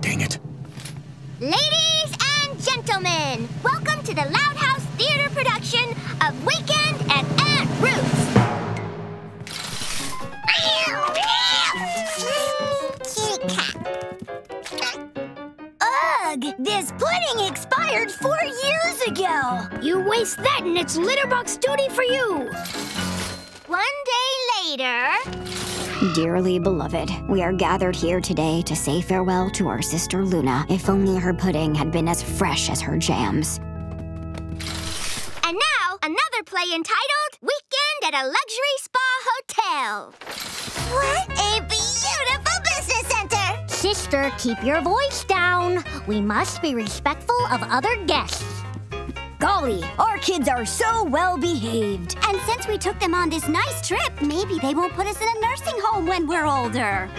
Dang it. Ladies and gentlemen, welcome to the Loud House Theater production of Weekend at Aunt Ruth's. Ugh, this pudding expired 4 years ago. You waste that and it's litter box duty for you. 1 day later... Dearly beloved, we are gathered here today to say farewell to our sister Luna. If only her pudding had been as fresh as her jams. And now, another play entitled Weekend at a Luxury Spa Hotel. What a beautiful business center! Sister, keep your voice down. We must be respectful of other guests. Golly, our kids are so well behaved. And since we took them on this nice trip, maybe they won't put us in a nursing home when we're older.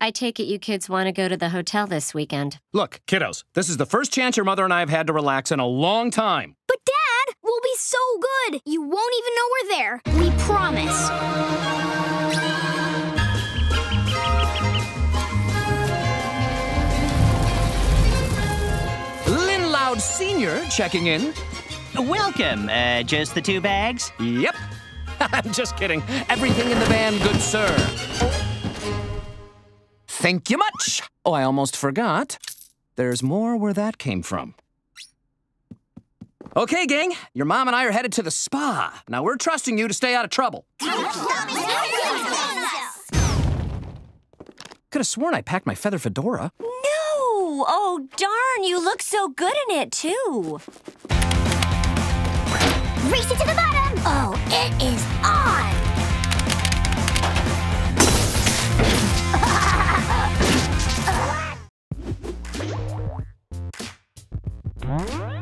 I take it you kids want to go to the hotel this weekend. Look, kiddos, this is the first chance your mother and I have had to relax in a long time. But Dad, we'll be so good. You won't even know we're there. We promise. Senior checking in. Welcome. Just the 2 bags? Yep. I'm just kidding. Everything in the van, good sir. Thank you much. Oh, I almost forgot. There's more where that came from. Okay, gang. Your mom and I are headed to the spa. Now, we're trusting you to stay out of trouble. Could have sworn I packed my feather fedora. Oh, darn, you look so good in it, too. Race it to the bottom. Oh, it is on.